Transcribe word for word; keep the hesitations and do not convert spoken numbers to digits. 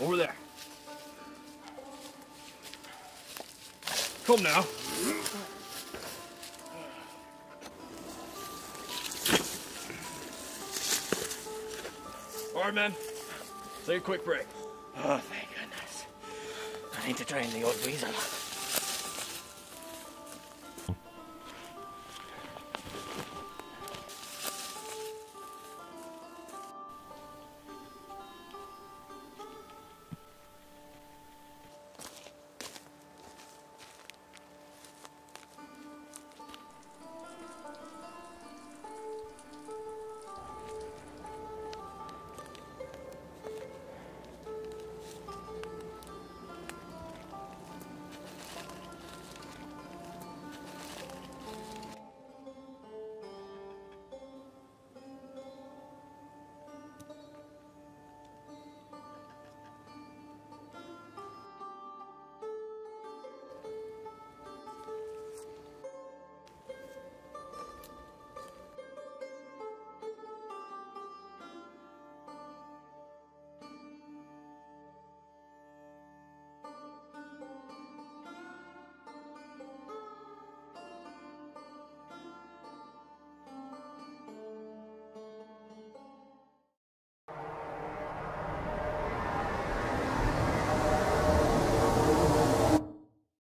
Over there. Come now. All right, men. Take a quick break. Oh, thank goodness. I need to drain the old weasel.